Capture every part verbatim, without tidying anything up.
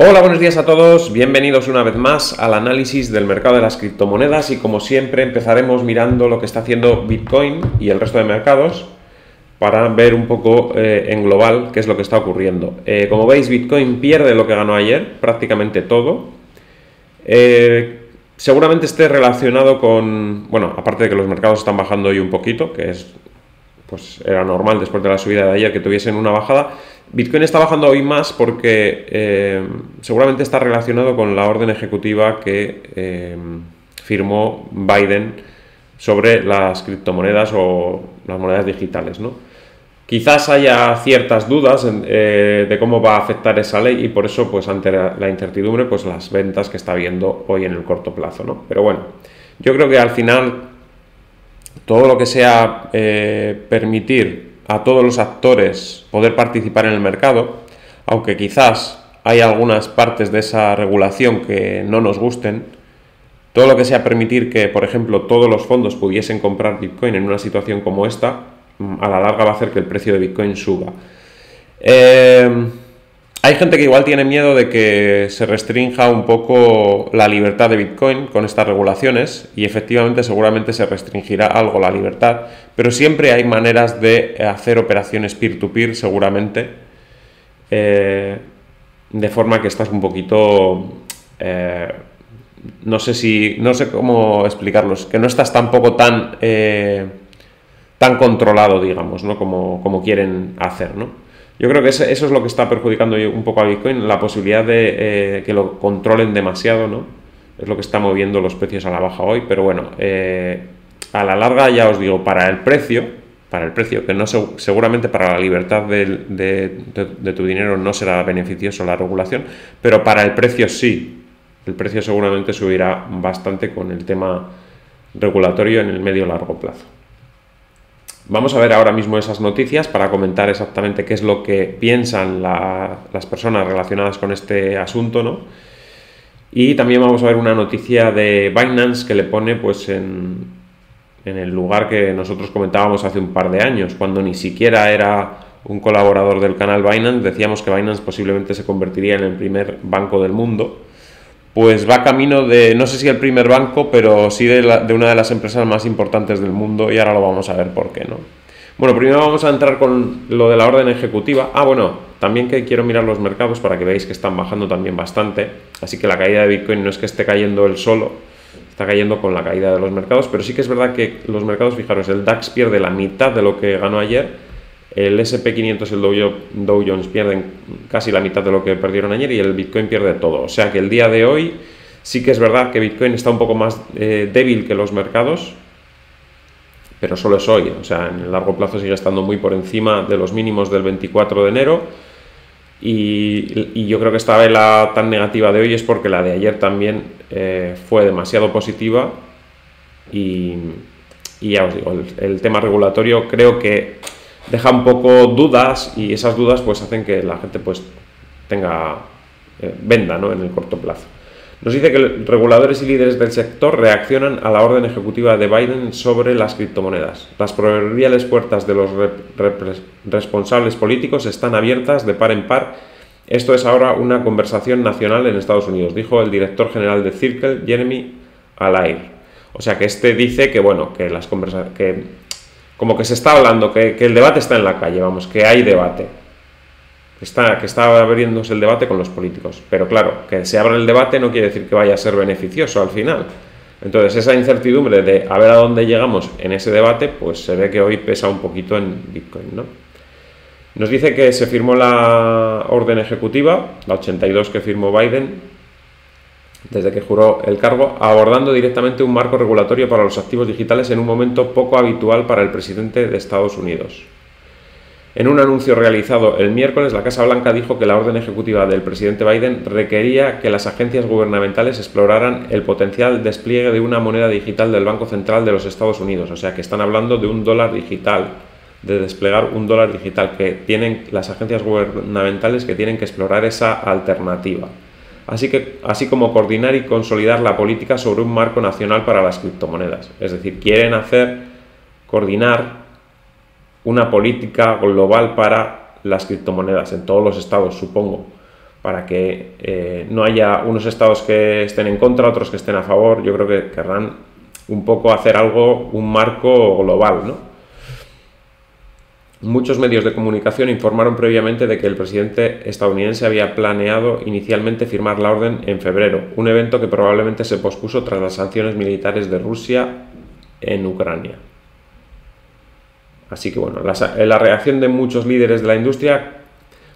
Hola, buenos días a todos. Bienvenidos una vez más al análisis del mercado de las criptomonedas y, como siempre, empezaremos mirando lo que está haciendo Bitcoin y el resto de mercados para ver un poco eh, en global qué es lo que está ocurriendo. Eh, como veis, Bitcoin pierde lo que ganó ayer, prácticamente todo. Eh, seguramente esté relacionado con... Bueno, aparte de que los mercados están bajando hoy un poquito, que es... pues era normal después de la subida de ayer que tuviesen una bajada. Bitcoin está bajando hoy más porque eh, seguramente está relacionado con la orden ejecutiva que eh, firmó Biden sobre las criptomonedas o las monedas digitales, ¿no? Quizás haya ciertas dudas eh, de cómo va a afectar esa ley y por eso, pues ante la incertidumbre, pues las ventas que está habiendo hoy en el corto plazo, ¿no? Pero bueno, yo creo que al final... todo lo que sea eh, permitir a todos los actores poder participar en el mercado, aunque quizás hay algunas partes de esa regulación que no nos gusten, todo lo que sea permitir que, por ejemplo, todos los fondos pudiesen comprar Bitcoin en una situación como esta, a la larga va a hacer que el precio de Bitcoin suba. Eh, hay gente que igual tiene miedo de que se restrinja un poco la libertad de Bitcoin con estas regulaciones y efectivamente seguramente se restringirá algo la libertad, pero siempre hay maneras de hacer operaciones peer-to-peer seguramente, eh, de forma que estás un poquito... Eh, no sé si... no sé cómo explicarlos, que no estás tampoco tan, eh, tan controlado, digamos, ¿no? Como, como quieren hacer, ¿no? Yo creo que eso es lo que está perjudicando un poco a Bitcoin, la posibilidad de eh, que lo controlen demasiado, ¿no? Es lo que está moviendo los precios a la baja hoy, pero bueno, eh, a la larga ya os digo, para el precio, para el precio, que no seguramente para la libertad de, de, de, de tu dinero no será beneficioso la regulación, pero para el precio sí, el precio seguramente subirá bastante con el tema regulatorio en el medio-largo plazo. Vamos a ver ahora mismo esas noticias para comentar exactamente qué es lo que piensan la, las personas relacionadas con este asunto, ¿no? Y también vamos a ver una noticia de Binance que le pone pues en, en el lugar que nosotros comentábamos hace un par de años, cuando ni siquiera era un colaborador del canal Binance, decíamos que Binance posiblemente se convertiría en el primer banco del mundo. Pues va camino de, no sé si el primer banco, pero sí de, la, de una de las empresas más importantes del mundo y ahora lo vamos a ver por qué, ¿no? Bueno, primero vamos a entrar con lo de la orden ejecutiva. Ah, bueno, también que quiero mirar los mercados para que veáis que están bajando también bastante. Así que la caída de Bitcoin no es que esté cayendo él solo, está cayendo con la caída de los mercados, pero sí que es verdad que los mercados, fijaros, el DAX pierde la mitad de lo que ganó ayer, el ese and pe quinientos, el Dow Jones pierden casi la mitad de lo que perdieron ayer y el Bitcoin pierde todo. O sea que el día de hoy sí que es verdad que Bitcoin está un poco más eh, débil que los mercados, pero solo es hoy. O sea, en el largo plazo sigue estando muy por encima de los mínimos del veinticuatro de enero y, y yo creo que esta vela tan negativa de hoy es porque la de ayer también eh, fue demasiado positiva y, y ya os digo, el, el tema regulatorio creo que deja un poco dudas y esas dudas pues hacen que la gente pues tenga eh, venda, ¿no? En el corto plazo. Nos dice que reguladores y líderes del sector reaccionan a la orden ejecutiva de Biden sobre las criptomonedas. Las proverbiales puertas de los responsables políticos están abiertas de par en par. Esto es ahora una conversación nacional en Estados Unidos, dijo el director general de Circle, Jeremy Allaire. O sea que este dice que bueno, que las conversaciones... que como que se está hablando, que, que el debate está en la calle, vamos, que hay debate. Está, que está abriéndose el debate con los políticos. Pero claro, que se abra el debate no quiere decir que vaya a ser beneficioso al final. Entonces, esa incertidumbre de a ver a dónde llegamos en ese debate, pues se ve que hoy pesa un poquito en Bitcoin, ¿no? Nos dice que se firmó la orden ejecutiva, la ochenta y dos que firmó Biden, desde que juró el cargo, abordando directamente un marco regulatorio para los activos digitales en un momento poco habitual para el presidente de Estados Unidos. En un anuncio realizado el miércoles, la Casa Blanca dijo que la orden ejecutiva del presidente Biden requería que las agencias gubernamentales exploraran el potencial despliegue de una moneda digital del Banco Central de los Estados Unidos. O sea, que están hablando de un dólar digital, de desplegar un dólar digital, que tienen las agencias gubernamentales que tienen que explorar esa alternativa. Así, que, así como coordinar y consolidar la política sobre un marco nacional para las criptomonedas. Es decir, quieren hacer, coordinar una política global para las criptomonedas en todos los estados, supongo. para que eh, no haya unos estados que estén en contra, otros que estén a favor. Yo creo que querrán un poco hacer algo, un marco global, ¿no? Muchos medios de comunicación informaron previamente de que el presidente estadounidense había planeado inicialmente firmar la orden en febrero, un evento que probablemente se pospuso tras las sanciones militares de Rusia en Ucrania. Así que bueno, la, la reacción de muchos líderes de la industria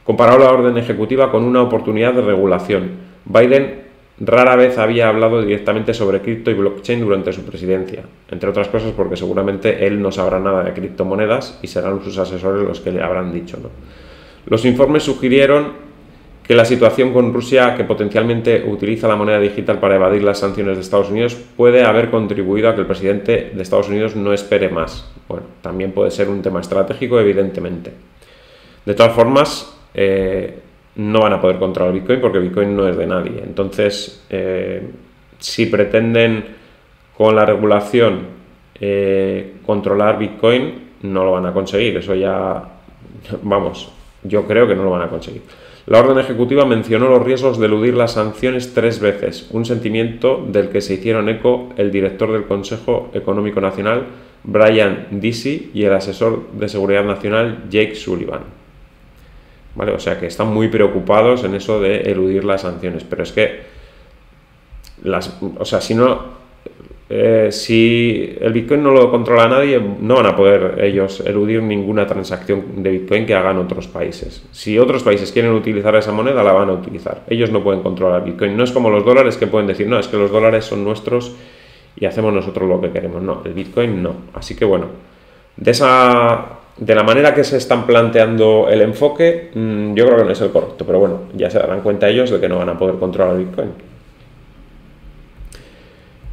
comparó la orden ejecutiva con una oportunidad de regulación. Biden rara vez había hablado directamente sobre cripto y blockchain durante su presidencia, entre otras cosas porque seguramente él no sabrá nada de criptomonedas y serán sus asesores los que le habrán dicho, ¿no? Los informes sugirieron que la situación con Rusia, que potencialmente utiliza la moneda digital para evadir las sanciones de Estados Unidos, puede haber contribuido a que el presidente de Estados Unidos no espere más. Bueno, también puede ser un tema estratégico, evidentemente. De todas formas, eh, no van a poder controlar Bitcoin porque Bitcoin no es de nadie. Entonces, eh, si pretenden con la regulación eh, controlar Bitcoin, no lo van a conseguir. Eso ya, vamos, yo creo que no lo van a conseguir. La orden ejecutiva mencionó los riesgos de eludir las sanciones tres veces, un sentimiento del que se hicieron eco el director del Consejo Económico Nacional, Brian Deese, y el asesor de Seguridad Nacional, Jake Sullivan. Vale, o sea que están muy preocupados en eso de eludir las sanciones, pero es que, las, o sea, si no... Eh, si el Bitcoin no lo controla nadie, no van a poder ellos eludir ninguna transacción de Bitcoin que hagan otros países. Si otros países quieren utilizar esa moneda, la van a utilizar. Ellos no pueden controlar Bitcoin. No es como los dólares, que pueden decir, no, es que los dólares son nuestros y hacemos nosotros lo que queremos. No, el Bitcoin no. Así que bueno, de, esa, de la manera que se están planteando el enfoque, mmm, yo creo que no es el correcto. Pero bueno, ya se darán cuenta ellos de que no van a poder controlar Bitcoin.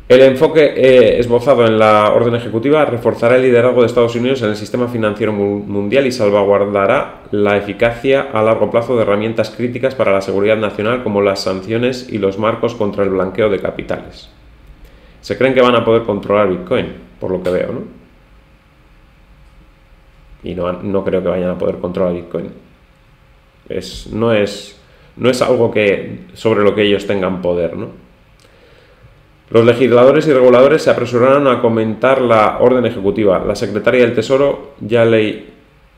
El enfoque eh, esbozado en la orden ejecutiva reforzará el liderazgo de Estados Unidos en el sistema financiero mundial y salvaguardará la eficacia a largo plazo de herramientas críticas para la seguridad nacional como las sanciones y los marcos contra el blanqueo de capitales. Se creen que van a poder controlar Bitcoin, por lo que veo, ¿no? Y no, no creo que vayan a poder controlar Bitcoin. Es, no, es, no es algo que, sobre lo que ellos tengan poder, ¿no? Los legisladores y reguladores se apresuraron a comentar la orden ejecutiva. La secretaria del Tesoro, Janet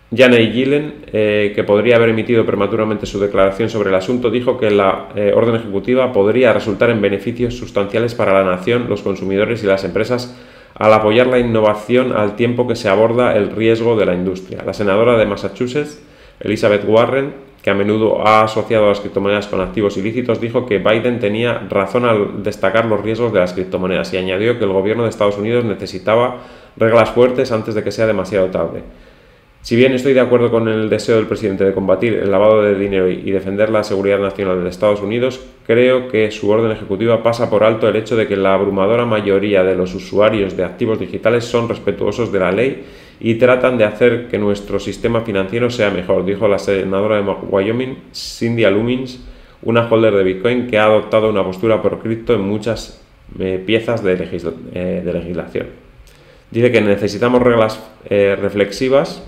Yellen, eh, que podría haber emitido prematuramente su declaración sobre el asunto, dijo que la eh, orden ejecutiva podría resultar en beneficios sustanciales para la nación, los consumidores y las empresas al apoyar la innovación al tiempo que se aborda el riesgo de la industria. La senadora de Massachusetts, Elizabeth Warren, que a menudo ha asociado a las criptomonedas con activos ilícitos, dijo que Biden tenía razón al destacar los riesgos de las criptomonedas y añadió que el gobierno de Estados Unidos necesitaba reglas fuertes antes de que sea demasiado tarde. Si bien estoy de acuerdo con el deseo del presidente de combatir el lavado de dinero y defender la seguridad nacional de Estados Unidos, creo que su orden ejecutiva pasa por alto el hecho de que la abrumadora mayoría de los usuarios de activos digitales son respetuosos de la ley y tratan de hacer que nuestro sistema financiero sea mejor, dijo la senadora de Wyoming, Cynthia Lummis, una holder de Bitcoin que ha adoptado una postura pro cripto en muchas eh, piezas de, legisla eh, de legislación. Dice que necesitamos reglas eh, reflexivas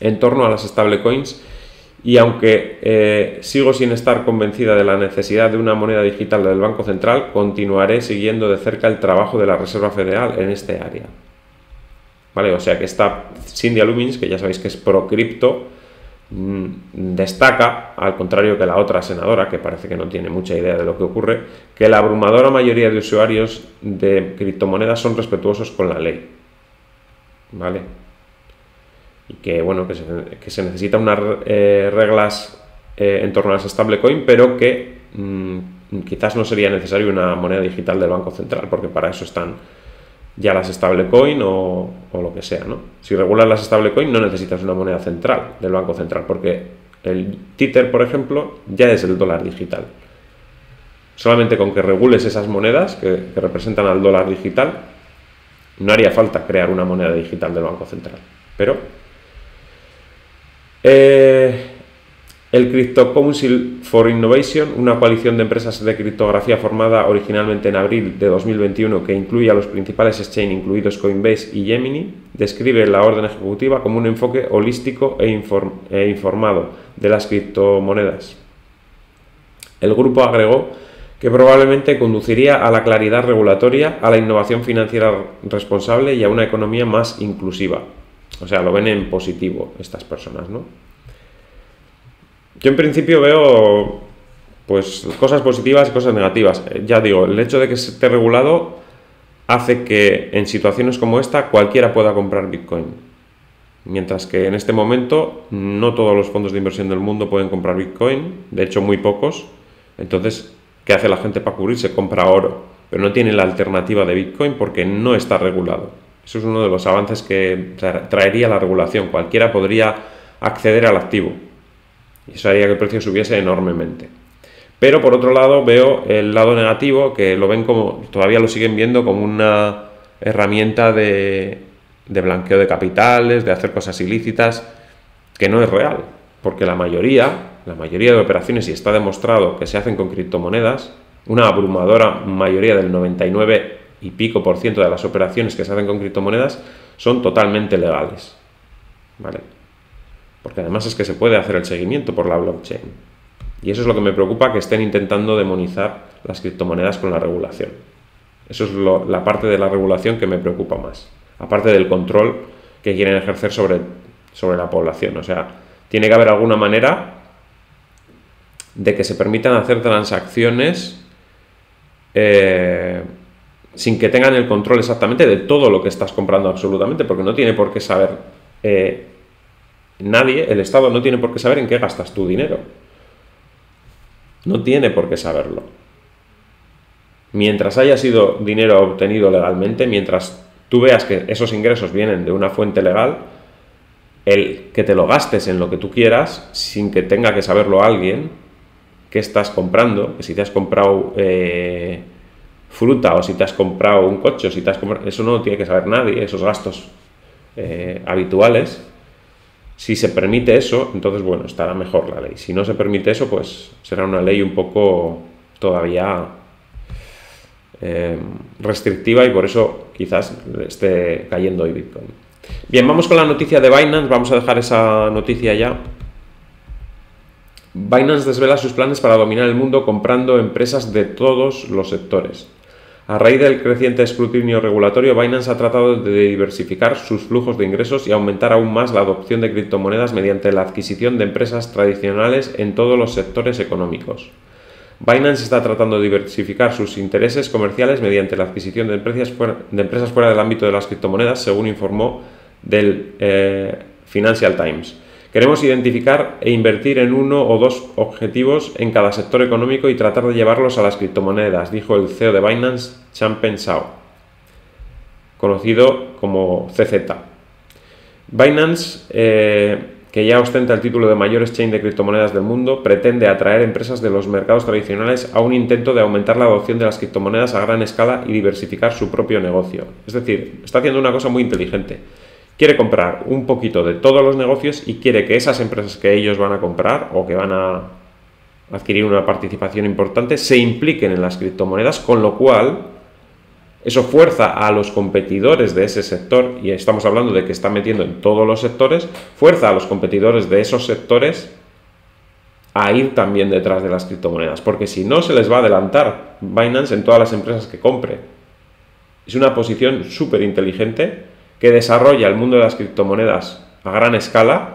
en torno a las stablecoins y aunque eh, sigo sin estar convencida de la necesidad de una moneda digital del Banco Central, continuaré siguiendo de cerca el trabajo de la Reserva Federal en este área. Vale, o sea que esta Cynthia Lummis, que ya sabéis que es pro cripto, destaca, al contrario que la otra senadora, que parece que no tiene mucha idea de lo que ocurre, que la abrumadora mayoría de usuarios de criptomonedas son respetuosos con la ley. Vale. Y que bueno, que se, que se necesitan unas eh, reglas eh, en torno a las stablecoin, pero que mm, quizás no sería necesario una moneda digital del Banco Central, porque para eso están ya las stablecoin o, o lo que sea, ¿no? Si regulas las stablecoin no necesitas una moneda central del Banco Central, porque el Tether, por ejemplo, ya es el dólar digital. Solamente con que regules esas monedas que, que representan al dólar digital, no haría falta crear una moneda digital del Banco Central. Pero eh, el Crypto Council for Innovation, una coalición de empresas de criptografía formada originalmente en abril de dos mil veintiuno que incluye a los principales exchange, incluidos Coinbase y Gemini, describe la orden ejecutiva como un enfoque holístico e, inform e informado de las criptomonedas. El grupo agregó que probablemente conduciría a la claridad regulatoria, a la innovación financiera responsable y a una economía más inclusiva. O sea, lo ven en positivo estas personas, ¿no? Yo en principio veo pues cosas positivas y cosas negativas. Ya digo, el hecho de que esté regulado hace que en situaciones como esta cualquiera pueda comprar Bitcoin. Mientras que en este momento no todos los fondos de inversión del mundo pueden comprar Bitcoin, de hecho muy pocos. Entonces, ¿qué hace la gente para cubrirse? Compra oro, pero no tiene la alternativa de Bitcoin porque no está regulado. Eso es uno de los avances que traería la regulación. Cualquiera podría acceder al activo y eso haría que el precio subiese enormemente. Pero por otro lado veo el lado negativo, que lo ven como, todavía lo siguen viendo como una herramienta de, de blanqueo de capitales, de hacer cosas ilícitas, que no es real, porque la mayoría, la mayoría de operaciones, y está demostrado que se hacen con criptomonedas, una abrumadora mayoría del noventa y nueve y pico por ciento de las operaciones que se hacen con criptomonedas son totalmente legales, ¿vale? Porque además es que se puede hacer el seguimiento por la blockchain. Y eso es lo que me preocupa, que estén intentando demonizar las criptomonedas con la regulación. Eso es lo, la parte de la regulación que me preocupa más. Aparte del control que quieren ejercer sobre, sobre la población. O sea, tiene que haber alguna manera de que se permitan hacer transacciones eh, sin que tengan el control exactamente de todo lo que estás comprando absolutamente, porque no tiene por qué saber eh, nadie, el Estado no tiene por qué saber en qué gastas tu dinero. No tiene por qué saberlo. Mientras haya sido dinero obtenido legalmente, mientras tú veas que esos ingresos vienen de una fuente legal, el que te lo gastes en lo que tú quieras, sin que tenga que saberlo alguien, qué estás comprando, que si te has comprado eh, fruta o si te has comprado un coche, o si te has comprado, eso no lo tiene que saber nadie, esos gastos eh, habituales. Si se permite eso, entonces, bueno, estará mejor la ley. Si no se permite eso, pues será una ley un poco todavía eh, restrictiva y por eso quizás esté cayendo hoy Bitcoin. Bien, vamos con la noticia de Binance. Vamos a dejar esa noticia ya. Binance desvela sus planes para dominar el mundo comprando empresas de todos los sectores. A raíz del creciente escrutinio regulatorio, Binance ha tratado de diversificar sus flujos de ingresos y aumentar aún más la adopción de criptomonedas mediante la adquisición de empresas tradicionales en todos los sectores económicos. Binance está tratando de diversificar sus intereses comerciales mediante la adquisición de empresas fuera, de empresas fuera del ámbito de las criptomonedas, según informó del eh, Financial Times. Queremos identificar e invertir en uno o dos objetivos en cada sector económico y tratar de llevarlos a las criptomonedas, dijo el C E O de Binance, Changpeng Zhao, conocido como C Z. Binance, eh, que ya ostenta el título de mayor exchange de criptomonedas del mundo, pretende atraer empresas de los mercados tradicionales a un intento de aumentar la adopción de las criptomonedas a gran escala y diversificar su propio negocio. Es decir, está haciendo una cosa muy inteligente. Quiere comprar un poquito de todos los negocios y quiere que esas empresas que ellos van a comprar o que van a adquirir una participación importante se impliquen en las criptomonedas, con lo cual eso fuerza a los competidores de ese sector, y estamos hablando de que está metiendo en todos los sectores, fuerza a los competidores de esos sectores a ir también detrás de las criptomonedas, porque si no se les va a adelantar Binance en todas las empresas que compre. Es una posición súper inteligente que desarrolla el mundo de las criptomonedas a gran escala,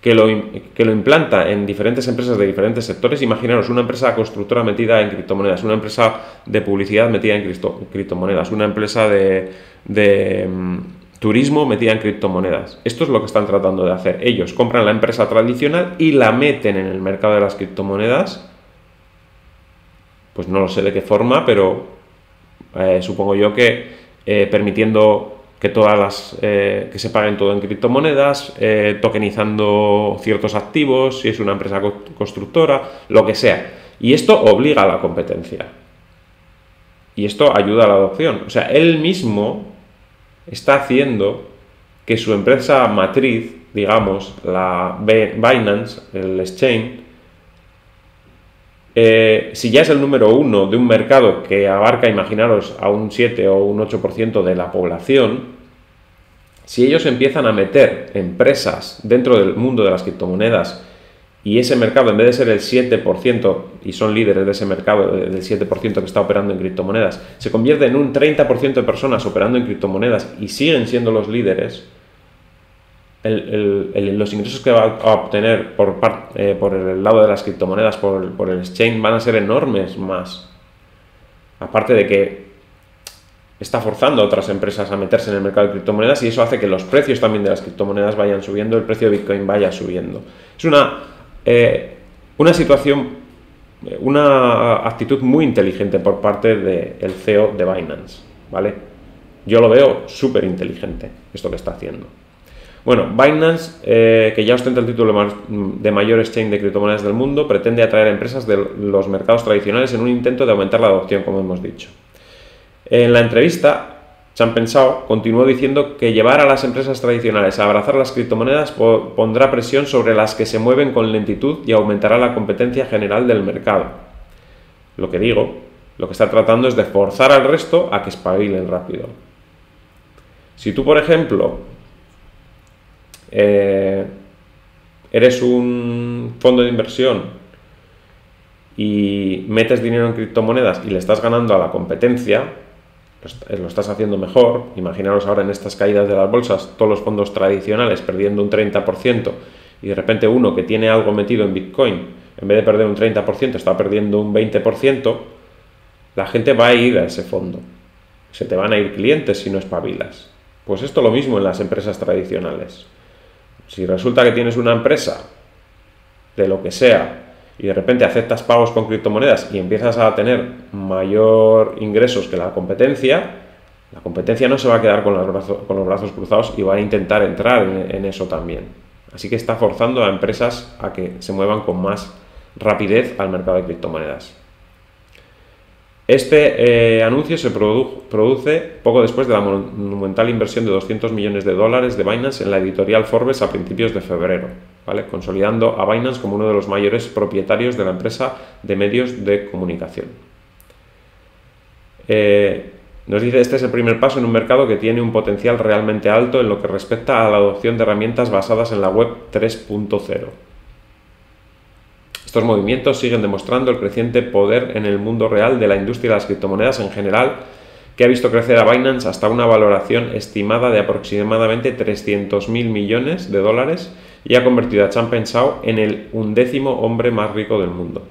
que lo, que lo implanta en diferentes empresas de diferentes sectores. Imaginaros una empresa constructora metida en criptomonedas, una empresa de publicidad metida en cripto, criptomonedas, una empresa de, de um, turismo metida en criptomonedas. Esto es lo que están tratando de hacer. Ellos compran la empresa tradicional y la meten en el mercado de las criptomonedas. Pues no lo sé de qué forma, pero eh, supongo yo que eh, permitiendo que todas las eh, que se paguen todo en criptomonedas, eh, tokenizando ciertos activos, si es una empresa constructora, lo que sea. Y esto obliga a la competencia. Y esto ayuda a la adopción. O sea, él mismo está haciendo que su empresa matriz, digamos, la Binance, el exchange, Eh, si ya es el número uno de un mercado que abarca, imaginaros, a un siete o un ocho por ciento de la población, si ellos empiezan a meter empresas dentro del mundo de las criptomonedas y ese mercado, en vez de ser el siete por ciento, y son líderes de ese mercado del siete por ciento que está operando en criptomonedas, se convierte en un treinta por ciento de personas operando en criptomonedas y siguen siendo los líderes, el, el, el, los ingresos que va a obtener por, part, eh, por el lado de las criptomonedas, por, por el exchange, van a ser enormes más. Aparte de que está forzando a otras empresas a meterse en el mercado de criptomonedas, y eso hace que los precios también de las criptomonedas vayan subiendo, el precio de Bitcoin vaya subiendo. Es una... Eh, una situación, una actitud muy inteligente por parte del C E O de Binance, ¿vale? Yo lo veo súper inteligente esto que está haciendo. Bueno, Binance, eh, que ya ostenta el título de mayor exchange de criptomonedas del mundo, pretende atraer empresas de los mercados tradicionales en un intento de aumentar la adopción, como hemos dicho. En la entrevista, Changpeng Zhao continuó diciendo que llevar a las empresas tradicionales a abrazar las criptomonedas pondrá presión sobre las que se mueven con lentitud y aumentará la competencia general del mercado. Lo que digo, lo que está tratando es de forzar al resto a que espabilen rápido. Si tú, por ejemplo, eh, eres un fondo de inversión y metes dinero en criptomonedas y le estás ganando a la competencia, lo estás haciendo mejor. Imaginaros ahora en estas caídas de las bolsas, todos los fondos tradicionales perdiendo un treinta por ciento, y de repente uno que tiene algo metido en Bitcoin, en vez de perder un treinta por ciento, está perdiendo un veinte por ciento, la gente va a ir a ese fondo. Se te van a ir clientes si no espabilas. Pues esto es lo mismo en las empresas tradicionales. Si resulta que tienes una empresa de lo que sea, y de repente aceptas pagos con criptomonedas y empiezas a tener mayor ingresos que la competencia, la competencia no se va a quedar con los brazos, con los brazos cruzados, y va a intentar entrar en, en eso también. Así que está forzando a empresas a que se muevan con más rapidez al mercado de criptomonedas. Este eh, anuncio se produ produce poco después de la monumental inversión de doscientos millones de dólares de Binance en la editorial Forbes a principios de febrero, ¿vale? Consolidando a Binance como uno de los mayores propietarios de la empresa de medios de comunicación. Eh, nos dice, este es el primer paso en un mercado que tiene un potencial realmente alto en lo que respecta a la adopción de herramientas basadas en la web tres punto cero. Estos movimientos siguen demostrando el creciente poder en el mundo real de la industria de las criptomonedas en general, que ha visto crecer a Binance hasta una valoración estimada de aproximadamente trescientos mil millones de dólares, y ha convertido a Changpeng Zhao en el undécimo hombre más rico del mundo.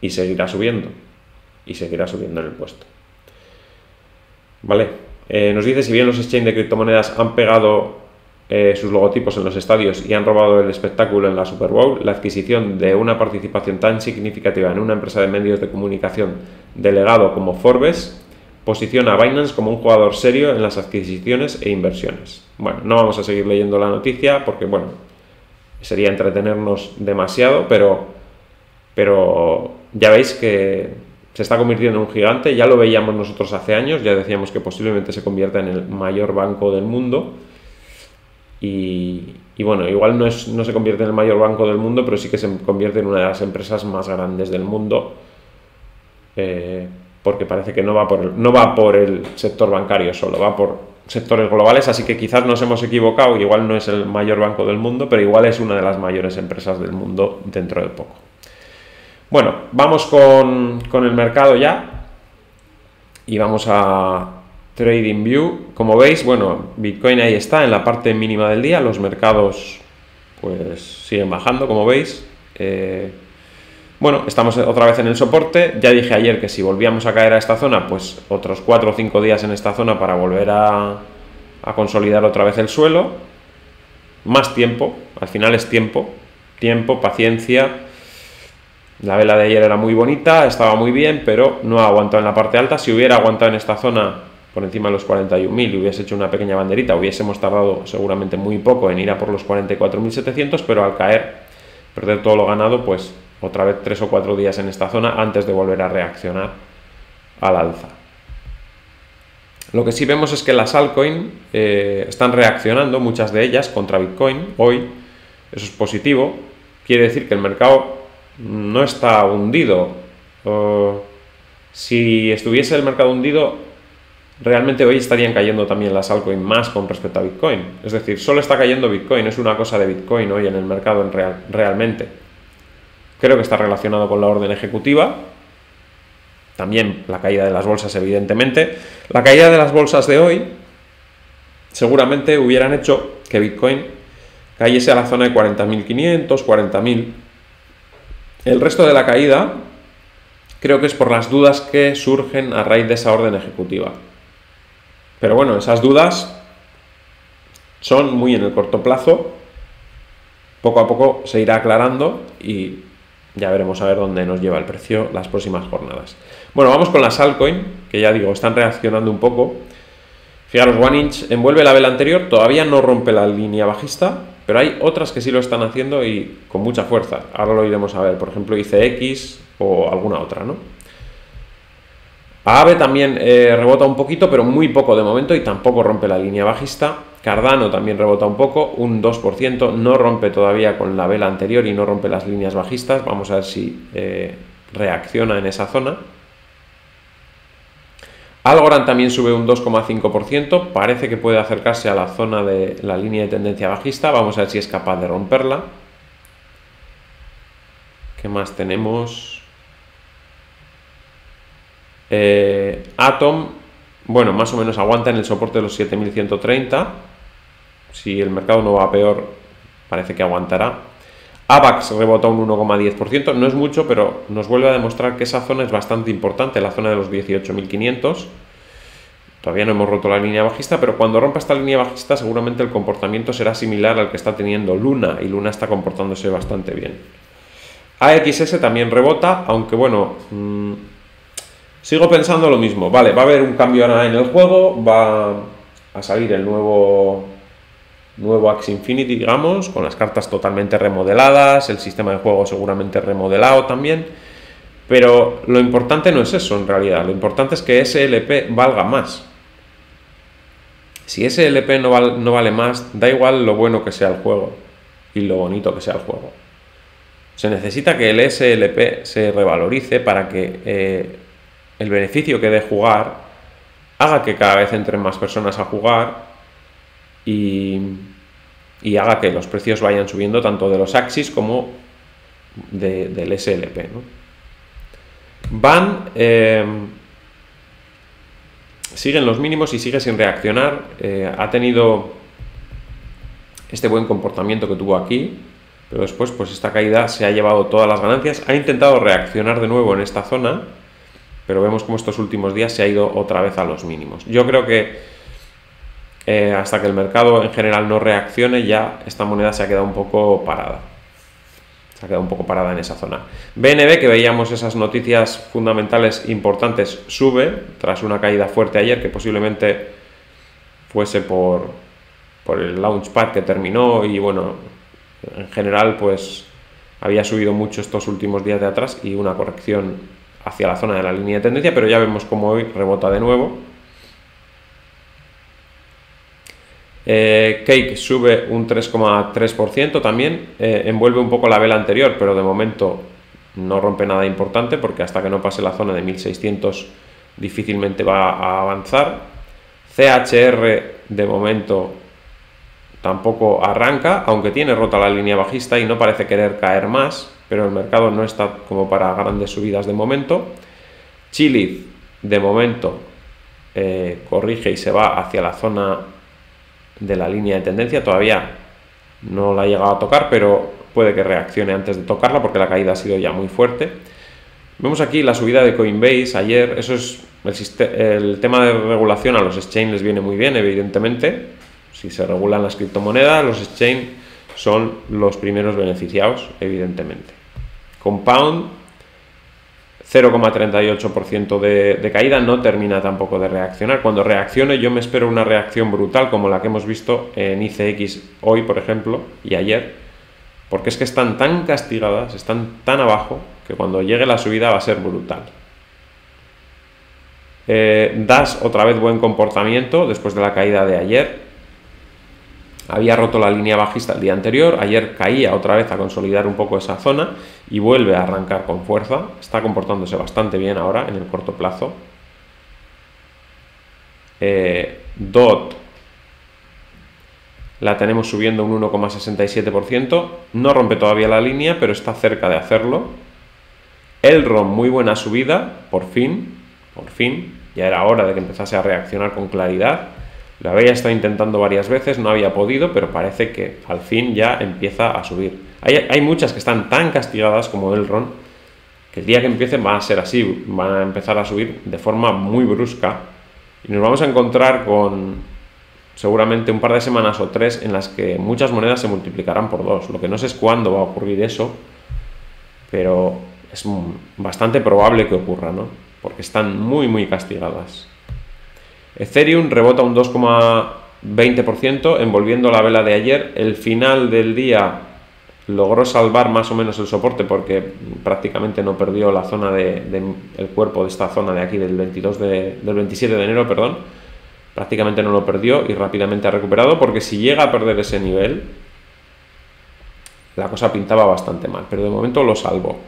Y seguirá subiendo, y seguirá subiendo en el puesto. Vale, eh, nos dice, si bien los exchanges de criptomonedas han pegado Eh, sus logotipos en los estadios y han robado el espectáculo en la Super Bowl, la adquisición de una participación tan significativa en una empresa de medios de comunicación de legado como Forbes posiciona a Binance como un jugador serio en las adquisiciones e inversiones. Bueno, no vamos a seguir leyendo la noticia porque, bueno, sería entretenernos demasiado, pero, pero ya veis que se está convirtiendo en un gigante. Ya lo veíamos nosotros hace años, ya decíamos que posiblemente se convierta en el mayor banco del mundo. Y, y bueno, igual no, es, no se convierte en el mayor banco del mundo, pero sí que se convierte en una de las empresas más grandes del mundo, eh, porque parece que no va, por el, no va por el sector bancario solo, va por sectores globales. Así que quizás nos hemos equivocado, igual no es el mayor banco del mundo, pero igual es una de las mayores empresas del mundo dentro de poco. Bueno, vamos con, con el mercado ya y vamos a TradingView. Como veis, bueno, Bitcoin ahí está en la parte mínima del día. Los mercados pues siguen bajando, como veis. Eh, bueno, estamos otra vez en el soporte. Ya dije ayer que si volvíamos a caer a esta zona, pues otros cuatro o cinco días en esta zona para volver a, a consolidar otra vez el suelo. Más tiempo, al final es tiempo. Tiempo, paciencia. La vela de ayer era muy bonita, estaba muy bien, pero no ha aguantado en la parte alta. Si hubiera aguantado en esta zona por encima de los cuarenta y un mil y hubiese hecho una pequeña banderita, hubiésemos tardado seguramente muy poco en ir a por los cuarenta y cuatro mil setecientos, pero al caer, perder todo lo ganado, pues otra vez tres o cuatro días en esta zona antes de volver a reaccionar al alza. Lo que sí vemos es que las altcoins eh, están reaccionando, muchas de ellas, contra Bitcoin hoy. Eso es positivo, quiere decir que el mercado no está hundido. Uh, si estuviese el mercado hundido, realmente hoy estarían cayendo también las altcoins más con respecto a Bitcoin. Es decir, solo está cayendo Bitcoin, es una cosa de Bitcoin hoy en el mercado en real, realmente. Creo que está relacionado con la orden ejecutiva. También la caída de las bolsas, evidentemente. La caída de las bolsas de hoy seguramente hubieran hecho que Bitcoin cayese a la zona de cuarenta mil quinientos, cuarenta mil. El resto de la caída creo que es por las dudas que surgen a raíz de esa orden ejecutiva. Pero bueno, esas dudas son muy en el corto plazo. Poco a poco se irá aclarando y ya veremos a ver dónde nos lleva el precio las próximas jornadas. Bueno, vamos con las altcoin, que ya digo, están reaccionando un poco. Fijaros, One Inch envuelve la vela anterior, todavía no rompe la línea bajista, pero hay otras que sí lo están haciendo y con mucha fuerza. Ahora lo iremos a ver, por ejemplo, I C X o alguna otra, ¿no? A A B también eh, rebota un poquito, pero muy poco de momento y tampoco rompe la línea bajista. Cardano también rebota un poco, un dos por ciento, no rompe todavía con la vela anterior y no rompe las líneas bajistas. Vamos a ver si eh, reacciona en esa zona. Algorand también sube un dos coma cinco por ciento, parece que puede acercarse a la zona de la línea de tendencia bajista. Vamos a ver si es capaz de romperla. ¿Qué más tenemos? Eh, Atom, bueno, más o menos aguanta en el soporte de los siete mil ciento treinta. Si el mercado no va a peor, parece que aguantará. A V A X rebota un uno coma diez por ciento, no es mucho, pero nos vuelve a demostrar que esa zona es bastante importante, la zona de los dieciocho mil quinientos. Todavía no hemos roto la línea bajista, pero cuando rompa esta línea bajista seguramente el comportamiento será similar al que está teniendo Luna, y Luna está comportándose bastante bien. A X S también rebota, aunque bueno, mmm, sigo pensando lo mismo. Vale, va a haber un cambio ahora en el juego, va a salir el nuevo... Nuevo Axie Infinity, digamos, con las cartas totalmente remodeladas, el sistema de juego seguramente remodelado también. Pero lo importante no es eso en realidad, lo importante es que S L P valga más. Si S L P no, val- no vale más, da igual lo bueno que sea el juego y lo bonito que sea el juego. Se necesita que el S L P se revalorice para que eh, el beneficio que dé jugar haga que cada vez entren más personas a jugar. Y, y haga que los precios vayan subiendo tanto de los Axis como de, del S L P, ¿no? B A N D eh, sigue en los mínimos y sigue sin reaccionar. Eh, ha tenido este buen comportamiento que tuvo aquí, pero después pues esta caída se ha llevado todas las ganancias. Ha intentado reaccionar de nuevo en esta zona, pero vemos como estos últimos días se ha ido otra vez a los mínimos. Yo creo que Eh, hasta que el mercado en general no reaccione, ya esta moneda se ha quedado un poco parada. Se ha quedado un poco parada en esa zona. B N B, que veíamos esas noticias fundamentales importantes, sube tras una caída fuerte ayer que posiblemente fuese por, por el launchpad que terminó y bueno, en general pues había subido mucho estos últimos días de atrás y una corrección hacia la zona de la línea de tendencia, pero ya vemos como hoy rebota de nuevo. Eh, Cake sube un tres coma tres por ciento también, eh, envuelve un poco la vela anterior, pero de momento no rompe nada importante porque hasta que no pase la zona de mil seiscientos difícilmente va a avanzar. C H R de momento tampoco arranca, aunque tiene rota la línea bajista y no parece querer caer más, pero el mercado no está como para grandes subidas de momento. Chiliz de momento eh, corrige y se va hacia la zona de la línea de tendencia, todavía no la ha llegado a tocar, pero puede que reaccione antes de tocarla porque la caída ha sido ya muy fuerte. Vemos aquí la subida de Coinbase ayer. Eso es el, el tema de regulación. A los exchanges les viene muy bien, evidentemente. Si se regulan las criptomonedas, los exchanges son los primeros beneficiados, evidentemente. Compound, cero coma treinta y ocho por ciento de, de caída, no termina tampoco de reaccionar. Cuando reaccione yo me espero una reacción brutal como la que hemos visto en I C X hoy, por ejemplo, y ayer, porque es que están tan castigadas, están tan abajo, que cuando llegue la subida va a ser brutal. Eh, D A S otra vez buen comportamiento después de la caída de ayer. Había roto la línea bajista el día anterior, ayer caía otra vez a consolidar un poco esa zona y vuelve a arrancar con fuerza. Está comportándose bastante bien ahora en el corto plazo. Eh, D O T la tenemos subiendo un uno coma sesenta y siete por ciento, no rompe todavía la línea, pero está cerca de hacerlo. Elrond, muy buena subida, por fin, por fin, ya era hora de que empezase a reaccionar con claridad. Lo había estado intentando varias veces, no había podido, pero parece que al fin ya empieza a subir. Hay, hay muchas que están tan castigadas como Elrond, que el día que empiece va a ser así, van a empezar a subir de forma muy brusca. Y nos vamos a encontrar con seguramente un par de semanas o tres en las que muchas monedas se multiplicarán por dos. Lo que no sé es cuándo va a ocurrir eso, pero es bastante probable que ocurra, ¿no? Porque están muy, muy castigadas. Ethereum rebota un dos coma veinte por ciento, envolviendo la vela de ayer. El final del día logró salvar más o menos el soporte porque prácticamente no perdió la zona de, de el cuerpo de esta zona de aquí del veintidós de, del veintisiete de enero, perdón. Prácticamente no lo perdió y rápidamente ha recuperado, porque si llega a perder ese nivel, la cosa pintaba bastante mal, pero de momento lo salvó.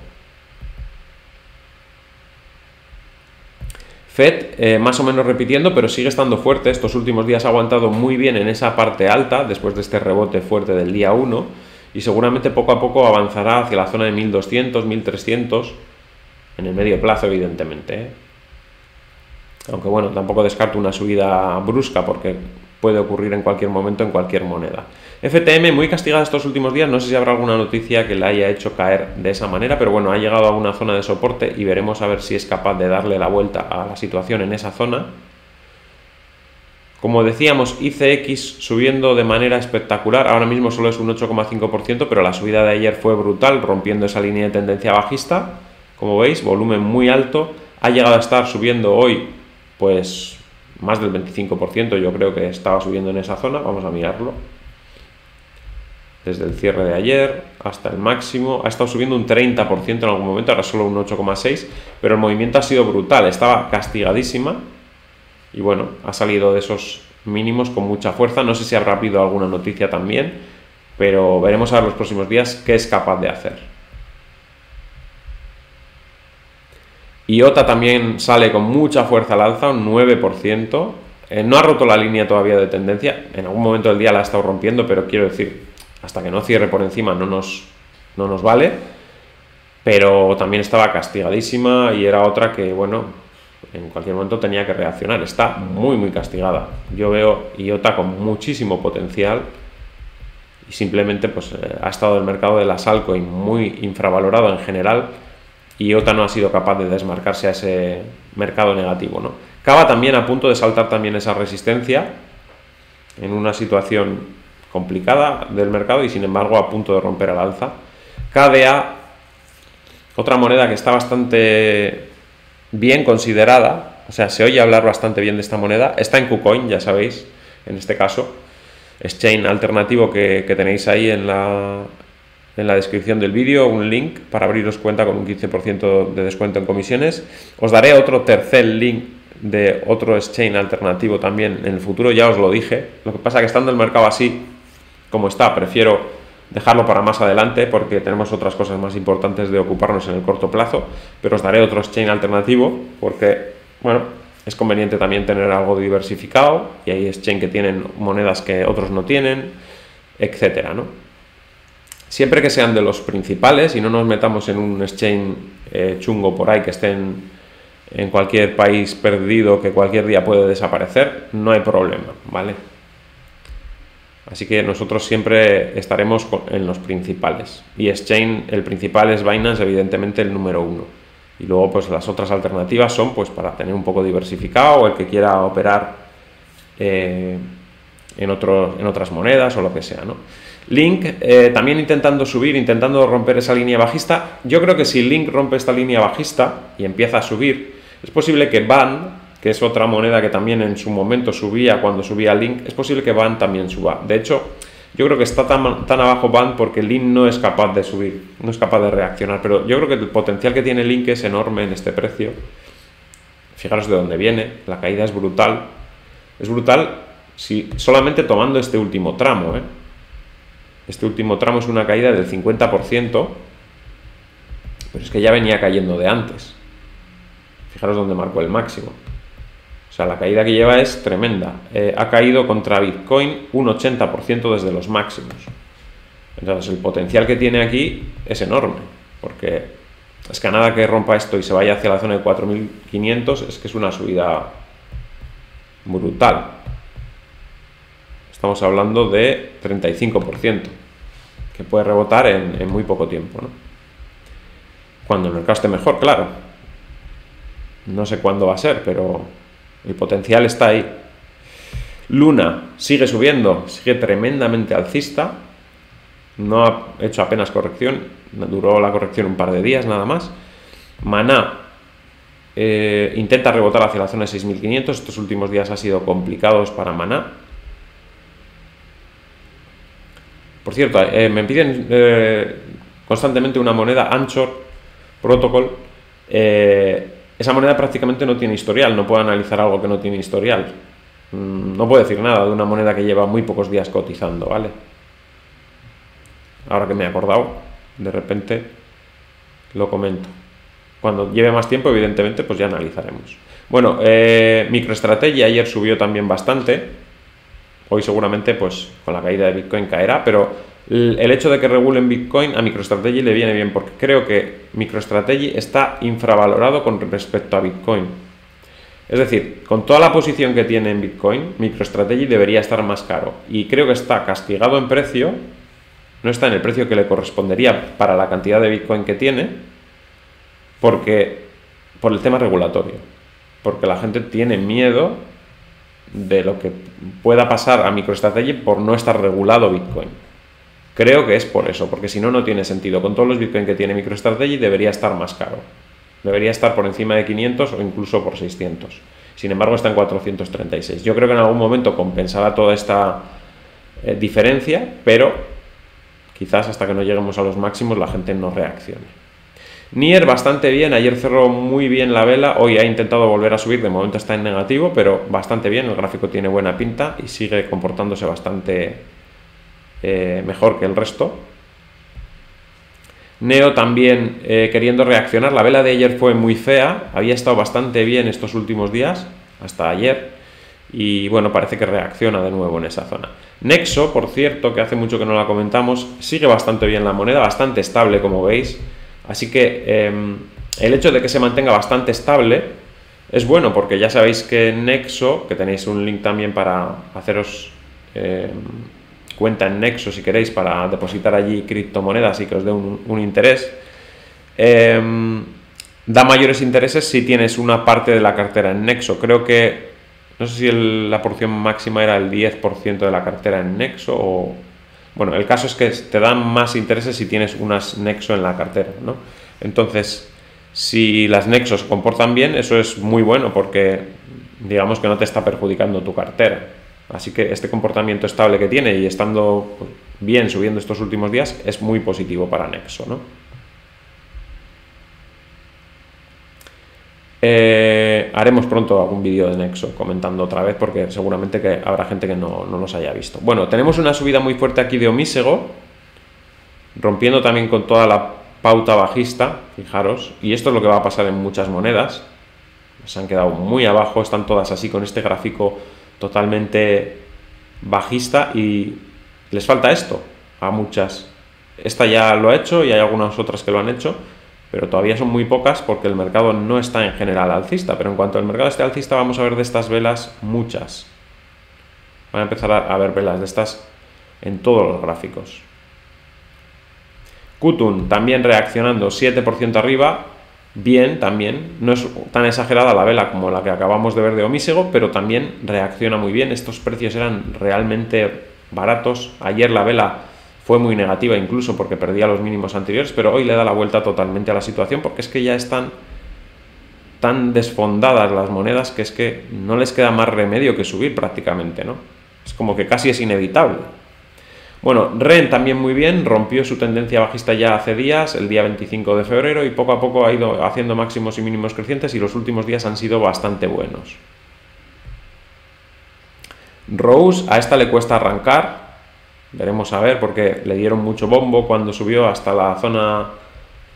Fed, eh, más o menos repitiendo, pero sigue estando fuerte. Estos últimos días ha aguantado muy bien en esa parte alta, después de este rebote fuerte del día uno, y seguramente poco a poco avanzará hacia la zona de mil doscientos, mil trescientos, en el medio plazo, evidentemente, ¿eh? Aunque bueno, tampoco descarto una subida brusca porque puede ocurrir en cualquier momento en cualquier moneda. F T M muy castigada estos últimos días, no sé si habrá alguna noticia que la haya hecho caer de esa manera, pero bueno, ha llegado a una zona de soporte y veremos a ver si es capaz de darle la vuelta a la situación en esa zona. Como decíamos, I C X subiendo de manera espectacular, ahora mismo solo es un ocho coma cinco por ciento, pero la subida de ayer fue brutal, rompiendo esa línea de tendencia bajista. Como veis, volumen muy alto, ha llegado a estar subiendo hoy pues más del veinticinco por ciento, yo creo que estaba subiendo en esa zona, vamos a mirarlo. Desde el cierre de ayer hasta el máximo, ha estado subiendo un treinta por ciento en algún momento, ahora solo un ocho coma seis por ciento, pero el movimiento ha sido brutal, estaba castigadísima y bueno, ha salido de esos mínimos con mucha fuerza. No sé si habrá habido alguna noticia también, pero veremos a ver los próximos días qué es capaz de hacer. I O T A también sale con mucha fuerza al alza, un nueve por ciento. Eh, no ha roto la línea todavía de tendencia. En algún momento del día la ha estado rompiendo, pero quiero decir, hasta que no cierre por encima no nos, no nos vale. Pero también estaba castigadísima y era otra que, bueno, en cualquier momento tenía que reaccionar. Está muy, muy castigada. Yo veo I O T A con muchísimo potencial y simplemente pues, eh, ha estado el mercado de las altcoins muy infravalorado en general. Y I O T A no ha sido capaz de desmarcarse a ese mercado negativo, ¿no? Cava también a punto de saltar también esa resistencia en una situación complicada del mercado y sin embargo a punto de romper al alza. K D A, otra moneda que está bastante bien considerada, o sea, se oye hablar bastante bien de esta moneda, está en KuCoin, ya sabéis, en este caso, exchange alternativo que, que tenéis ahí en la... en la descripción del vídeo, un link para abriros cuenta con un quince por ciento de descuento en comisiones. Os daré otro tercer link de otro exchange alternativo también en el futuro, ya os lo dije. Lo que pasa es que estando el mercado así como está, prefiero dejarlo para más adelante porque tenemos otras cosas más importantes de ocuparnos en el corto plazo, pero os daré otro exchange alternativo porque, bueno, es conveniente también tener algo diversificado y hay exchange que tienen monedas que otros no tienen, etcétera, ¿no? Siempre que sean de los principales y no nos metamos en un exchange eh, chungo por ahí que estén en cualquier país perdido que cualquier día puede desaparecer, no hay problema, ¿vale? Así que nosotros siempre estaremos con, en los principales. Y exchange, el principal es Binance, evidentemente el número uno. Y luego pues las otras alternativas son pues para tener un poco diversificado o el que quiera operar eh, en, otro, en otras monedas o lo que sea, ¿no? Link eh, también intentando subir, intentando romper esa línea bajista. Yo creo que si Link rompe esta línea bajista y empieza a subir, es posible que B A N D, que es otra moneda que también en su momento subía cuando subía Link, es posible que B A N D también suba. De hecho, yo creo que está tan, tan abajo B A N D porque Link no es capaz de subir, no es capaz de reaccionar. Pero yo creo que el potencial que tiene Link es enorme en este precio. Fijaros de dónde viene, la caída es brutal. Es brutal si solamente tomando este último tramo, ¿eh? Este último tramo es una caída del cincuenta por ciento, pero es que ya venía cayendo de antes. Fijaros dónde marcó el máximo. O sea, la caída que lleva es tremenda. Eh, ha caído contra Bitcoin un ochenta por ciento desde los máximos. Entonces, el potencial que tiene aquí es enorme, porque es que a nada que rompa esto y se vaya hacia la zona de cuatro mil quinientos, es que es una subida brutal. Estamos hablando de treinta y cinco por ciento, que puede rebotar en, en muy poco tiempo, ¿no? Cuando el mercado esté mejor, claro. No sé cuándo va a ser, pero el potencial está ahí. Luna sigue subiendo, sigue tremendamente alcista. No ha hecho apenas corrección, duró la corrección un par de días nada más. Maná eh, intenta rebotar hacia la zona de seis mil quinientos, estos últimos días han sido complicados para Maná. Por cierto, eh, me piden eh, constantemente una moneda, Anchor Protocol. Eh, esa moneda prácticamente no tiene historial, no puedo analizar algo que no tiene historial. Mm, no puedo decir nada de una moneda que lleva muy pocos días cotizando, ¿vale? Ahora que me he acordado, de repente lo comento. Cuando lleve más tiempo, evidentemente, pues ya analizaremos. Bueno, eh, MicroStrategy ayer subió también bastante. Hoy seguramente, pues, con la caída de Bitcoin caerá, pero el hecho de que regulen Bitcoin a MicroStrategy le viene bien, porque creo que MicroStrategy está infravalorado con respecto a Bitcoin. Es decir, con toda la posición que tiene en Bitcoin, MicroStrategy debería estar más caro. Y creo que está castigado en precio. No está en el precio que le correspondería para la cantidad de Bitcoin que tiene, porque por el tema regulatorio, porque la gente tiene miedo de lo que pueda pasar a MicroStrategy por no estar regulado Bitcoin. Creo que es por eso, porque si no, no tiene sentido. Con todos los Bitcoin que tiene MicroStrategy debería estar más caro, debería estar por encima de quinientos o incluso por seiscientos. Sin embargo, está en cuatrocientos treinta y seis. Yo creo que en algún momento compensará toda esta eh, diferencia, pero quizás hasta que no lleguemos a los máximos la gente no reaccione. Nier bastante bien, ayer cerró muy bien la vela, hoy ha intentado volver a subir, de momento está en negativo, pero bastante bien, el gráfico tiene buena pinta y sigue comportándose bastante eh, mejor que el resto. Neo también eh, queriendo reaccionar, la vela de ayer fue muy fea, había estado bastante bien estos últimos días, hasta ayer, y bueno, parece que reacciona de nuevo en esa zona. Nexo, por cierto, que hace mucho que no la comentamos, sigue bastante bien la moneda, bastante estable como veis, así que eh, el hecho de que se mantenga bastante estable es bueno, porque ya sabéis que Nexo, que tenéis un link también para haceros eh, cuenta en Nexo si queréis, para depositar allí criptomonedas y que os dé un, un interés, eh, da mayores intereses si tienes una parte de la cartera en Nexo. Creo que no sé si el, la porción máxima era el diez por ciento de la cartera en Nexo o... Bueno, el caso es que te dan más intereses si tienes unas Nexo en la cartera, ¿no? Entonces, si las Nexos se comportan bien, eso es muy bueno porque digamos que no te está perjudicando tu cartera. Así que este comportamiento estable que tiene y estando bien subiendo estos últimos días es muy positivo para Nexo, ¿no? Eh, haremos pronto algún vídeo de Nexo comentando otra vez, porque seguramente que habrá gente que no, no los haya visto. Bueno, tenemos una subida muy fuerte aquí de Omisego, rompiendo también con toda la pauta bajista, fijaros, y esto es lo que va a pasar en muchas monedas. Se han quedado muy abajo, están todas así con este gráfico totalmente bajista y les falta esto a muchas. Esta ya lo ha hecho y hay algunas otras que lo han hecho, pero todavía son muy pocas porque el mercado no está en general alcista, pero en cuanto el mercado esté alcista vamos a ver de estas velas muchas. Van a empezar a ver velas de estas en todos los gráficos. Kutun también reaccionando, siete por ciento arriba, bien también, no es tan exagerada la vela como la que acabamos de ver de Omisego, pero también reacciona muy bien, estos precios eran realmente baratos, ayer la vela fue muy negativa incluso porque perdía los mínimos anteriores, pero hoy le da la vuelta totalmente a la situación porque es que ya están tan desfondadas las monedas que es que no les queda más remedio que subir prácticamente, ¿no? Es como que casi es inevitable. Bueno, R E N también muy bien, rompió su tendencia bajista ya hace días, el día veinticinco de febrero, y poco a poco ha ido haciendo máximos y mínimos crecientes y los últimos días han sido bastante buenos. Rose, a esta le cuesta arrancar. Veremos a ver porque le dieron mucho bombo cuando subió hasta la zona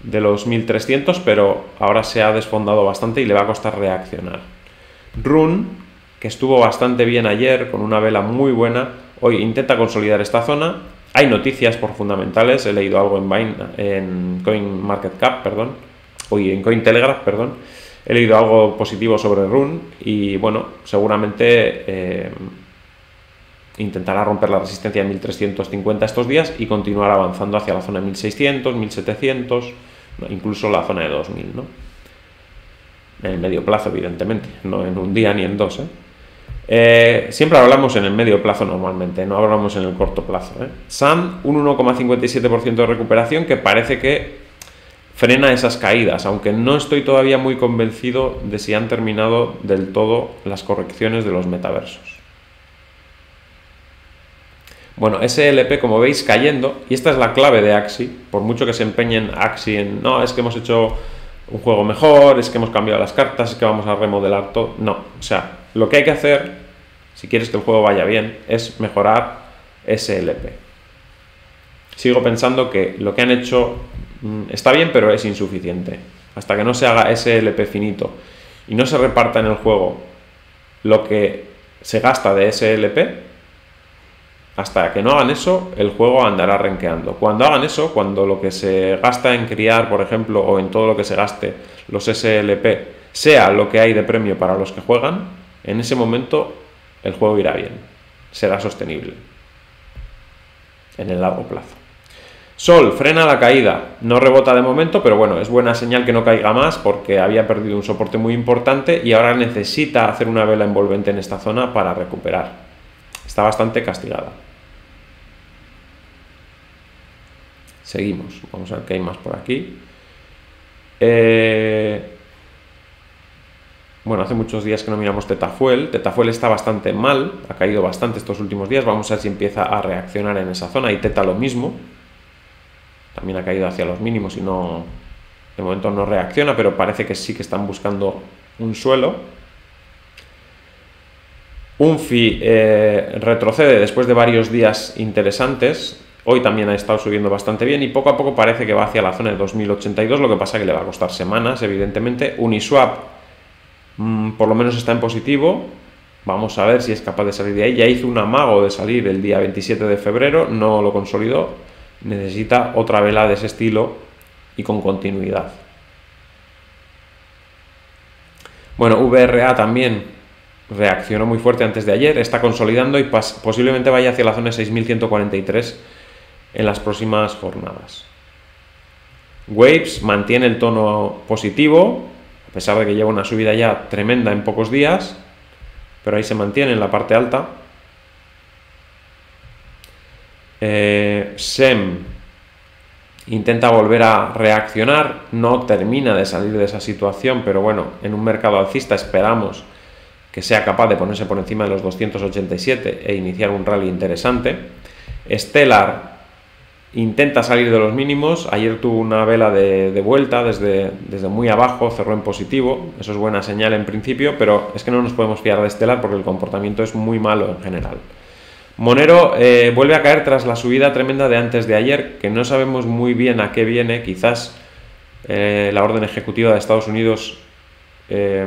de los mil trescientos, pero ahora se ha desfondado bastante y le va a costar reaccionar. Rune que estuvo bastante bien ayer con una vela muy buena. Hoy intenta consolidar esta zona. Hay noticias por fundamentales, he leído algo en, Binance, en CoinMarketCap, perdón, hoy en Cointelegraph, perdón, he leído algo positivo sobre R U N y bueno, seguramente eh, intentará romper la resistencia de mil trescientos cincuenta estos días y continuar avanzando hacia la zona de mil seiscientos, mil setecientos, incluso la zona de dos mil, ¿no? En el medio plazo, evidentemente, no en un día ni en dos, ¿eh? Eh, siempre hablamos en el medio plazo normalmente, no hablamos en el corto plazo, ¿eh? S A M, un uno coma cincuenta y siete por ciento de recuperación que parece que frena esas caídas, aunque no estoy todavía muy convencido de si han terminado del todo las correcciones de los metaversos. Bueno, S L P, como veis, cayendo, y esta es la clave de Axie, por mucho que se empeñen Axie en, no, es que hemos hecho un juego mejor, es que hemos cambiado las cartas, es que vamos a remodelar todo, no, o sea, lo que hay que hacer, si quieres que el juego vaya bien, es mejorar S L P. Sigo pensando que lo que han hecho está bien, pero es insuficiente. Hasta que no se haga S L P finito y no se reparta en el juego lo que se gasta de S L P, hasta que no hagan eso, el juego andará renqueando. Cuando hagan eso, cuando lo que se gasta en criar, por ejemplo, o en todo lo que se gaste los S L P, sea lo que hay de premio para los que juegan, en ese momento el juego irá bien, será sostenible en el largo plazo. Sol frena la caída, no rebota de momento, pero bueno, es buena señal que no caiga más porque había perdido un soporte muy importante y ahora necesita hacer una vela envolvente en esta zona para recuperar. Está bastante castigada. Seguimos, vamos a ver qué hay más por aquí. Eh... Bueno, hace muchos días que no miramos Tetafuel. Tetafuel está bastante mal, ha caído bastante estos últimos días. Vamos a ver si empieza a reaccionar en esa zona. Y Teta lo mismo. También ha caído hacia los mínimos y no... De momento no reacciona, pero parece que sí que están buscando un suelo. Unfi eh, retrocede después de varios días interesantes. Hoy también ha estado subiendo bastante bien y poco a poco parece que va hacia la zona de dos mil ochenta y dos, lo que pasa que le va a costar semanas, evidentemente. Uniswap por lo menos está en positivo, vamos a ver si es capaz de salir de ahí. Ya hizo un amago de salir el día veintisiete de febrero, no lo consolidó, necesita otra vela de ese estilo y con continuidad. Bueno, V R A también reaccionó muy fuerte antes de ayer, está consolidando y posiblemente vaya hacia la zona de seis mil ciento cuarenta y tres en las próximas jornadas. Waves mantiene el tono positivo, a pesar de que lleva una subida ya tremenda en pocos días, pero ahí se mantiene en la parte alta. Eh, S E M intenta volver a reaccionar, no termina de salir de esa situación, pero bueno, en un mercado alcista esperamos que sea capaz de ponerse por encima de los doscientos ochenta y siete e iniciar un rally interesante. Stellar intenta salir de los mínimos, ayer tuvo una vela de, de vuelta desde, desde muy abajo, cerró en positivo, eso es buena señal en principio, pero es que no nos podemos fiar de Stellar porque el comportamiento es muy malo en general. Monero eh, vuelve a caer tras la subida tremenda de antes de ayer, que no sabemos muy bien a qué viene, quizás eh, la orden ejecutiva de Estados Unidos eh,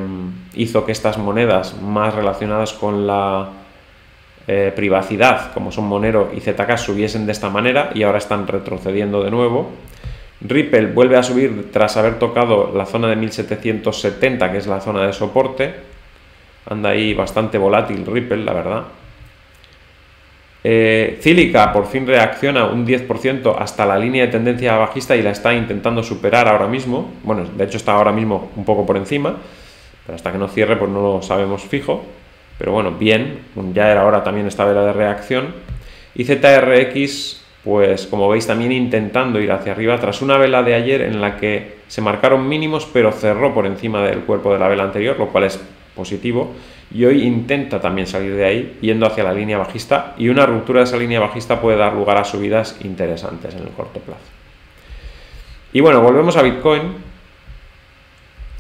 hizo que estas monedas más relacionadas con la... Eh, privacidad, como son Monero y Z K, subiesen de esta manera y ahora están retrocediendo de nuevo. Ripple vuelve a subir tras haber tocado la zona de mil setecientos setenta, que es la zona de soporte. Anda ahí bastante volátil Ripple, la verdad. eh, Cílica por fin reacciona un diez por ciento hasta la línea de tendencia bajista y la está intentando superar ahora mismo. Bueno, de hecho está ahora mismo un poco por encima, pero hasta que no cierre pues no lo sabemos fijo. Pero bueno, bien, ya era hora también esta vela de reacción. Y Z R X, pues como veis también intentando ir hacia arriba tras una vela de ayer en la que se marcaron mínimos pero cerró por encima del cuerpo de la vela anterior, lo cual es positivo. Y hoy intenta también salir de ahí yendo hacia la línea bajista y una ruptura de esa línea bajista puede dar lugar a subidas interesantes en el corto plazo. Y bueno, volvemos a Bitcoin,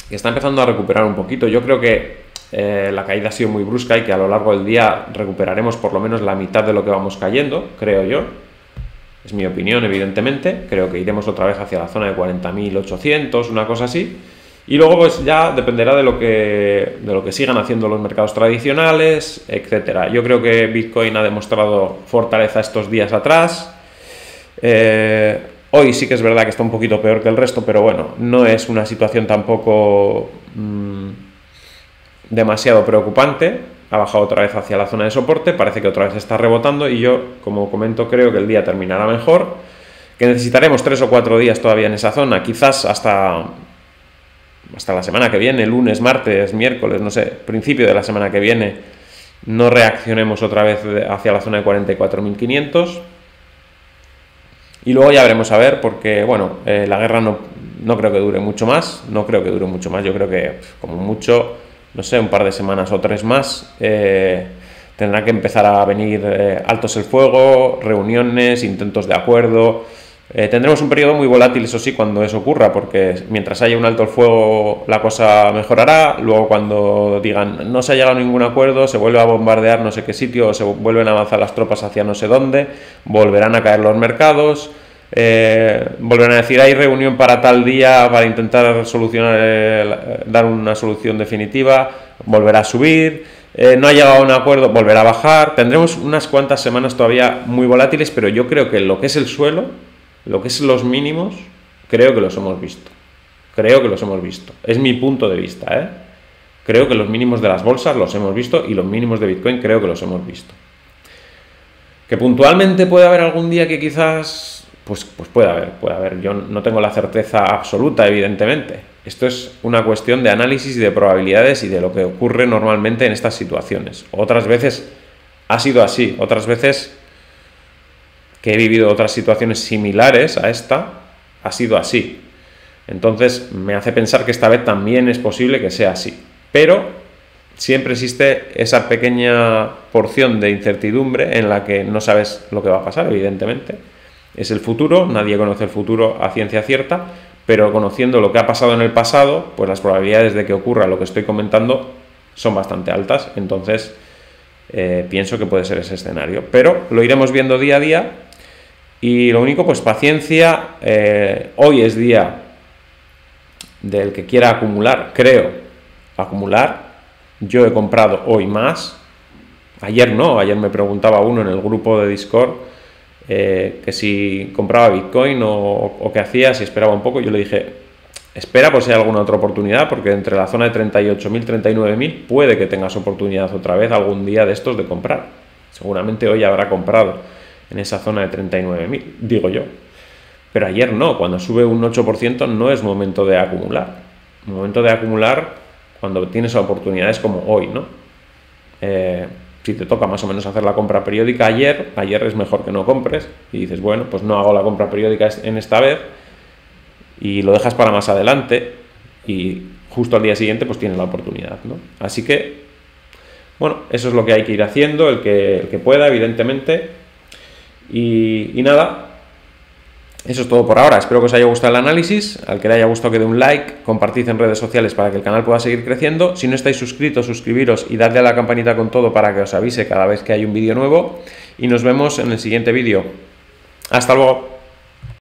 que está empezando a recuperar un poquito. Yo creo que Eh, la caída ha sido muy brusca y que a lo largo del día recuperaremos por lo menos la mitad de lo que vamos cayendo, creo yo. Es mi opinión, evidentemente. Creo que iremos otra vez hacia la zona de cuarenta mil ochocientos, una cosa así. Y luego pues ya dependerá de lo que, de lo que sigan haciendo los mercados tradicionales, etcétera. Yo creo que Bitcoin ha demostrado fortaleza estos días atrás. Eh, hoy sí que es verdad que está un poquito peor que el resto, pero bueno, no es una situación tampoco mmm, demasiado preocupante. Ha bajado otra vez hacia la zona de soporte, parece que otra vez está rebotando y yo, como comento, creo que el día terminará mejor. Que necesitaremos tres o cuatro días todavía en esa zona, quizás hasta... hasta la semana que viene, lunes, martes, miércoles, no sé, principio de la semana que viene, no reaccionemos otra vez hacia la zona de cuarenta y cuatro mil quinientos. Y luego ya veremos a ver, porque, bueno, eh, la guerra no, no creo que dure mucho más, no creo que dure mucho más, yo creo que como mucho, no sé, un par de semanas o tres más, eh, tendrá que empezar a venir eh, altos el fuego, reuniones, intentos de acuerdo... Eh, tendremos un periodo muy volátil, eso sí, cuando eso ocurra, porque mientras haya un alto el fuego la cosa mejorará, luego cuando digan no se ha llegado a ningún acuerdo, se vuelve a bombardear no sé qué sitio, o se vuelven a avanzar las tropas hacia no sé dónde, volverán a caer los mercados, eh, volverán a decir hay reunión para tal día para intentar solucionar, el, dar una solución definitiva, volverá a subir... Eh, no ha llegado a un acuerdo, volverá a bajar... Tendremos unas cuantas semanas todavía muy volátiles, pero yo creo que lo que es el suelo, lo que es los mínimos, creo que los hemos visto. Creo que los hemos visto. Es mi punto de vista, ¿eh? Creo que los mínimos de las bolsas los hemos visto y los mínimos de Bitcoin creo que los hemos visto. Que puntualmente puede haber algún día que quizás... Pues, pues puede haber, puede haber. Yo no tengo la certeza absoluta, evidentemente. Esto es una cuestión de análisis y de probabilidades y de lo que ocurre normalmente en estas situaciones. Otras veces ha sido así, otras veces... que he vivido otras situaciones similares a esta, ha sido así. Entonces me hace pensar que esta vez también es posible que sea así. Pero siempre existe esa pequeña porción de incertidumbre en la que no sabes lo que va a pasar, evidentemente. Es el futuro, nadie conoce el futuro a ciencia cierta, pero conociendo lo que ha pasado en el pasado, pues las probabilidades de que ocurra lo que estoy comentando son bastante altas. Entonces eh, pienso que puede ser ese escenario. Pero lo iremos viendo día a día. Y lo único, pues paciencia, eh, hoy es día del que quiera acumular, creo, acumular, yo he comprado hoy más, ayer no, ayer me preguntaba uno en el grupo de Discord eh, que si compraba Bitcoin o, o qué hacía, si esperaba un poco, yo le dije, espera por si hay alguna otra oportunidad, porque entre la zona de treinta y ocho mil, treinta y nueve mil puede que tengas oportunidad otra vez algún día de estos de comprar, seguramente hoy habrá comprado en esa zona de treinta y nueve mil, digo yo. Pero ayer no, cuando sube un ocho por ciento no es momento de acumular. Momento de acumular cuando tienes oportunidades como hoy, ¿no? Eh, si te toca más o menos hacer la compra periódica ayer, ayer es mejor que no compres y dices, bueno, pues no hago la compra periódica en esta vez y lo dejas para más adelante y justo al día siguiente pues tienes la oportunidad, ¿no? Así que, bueno, eso es lo que hay que ir haciendo, el que, el que pueda, evidentemente... Y, y nada, eso es todo por ahora. Espero que os haya gustado el análisis. Al que le haya gustado que dé un like, compartid en redes sociales para que el canal pueda seguir creciendo. Si no estáis suscritos, suscribiros y dadle a la campanita con todo para que os avise cada vez que hay un vídeo nuevo. Y nos vemos en el siguiente vídeo. Hasta luego.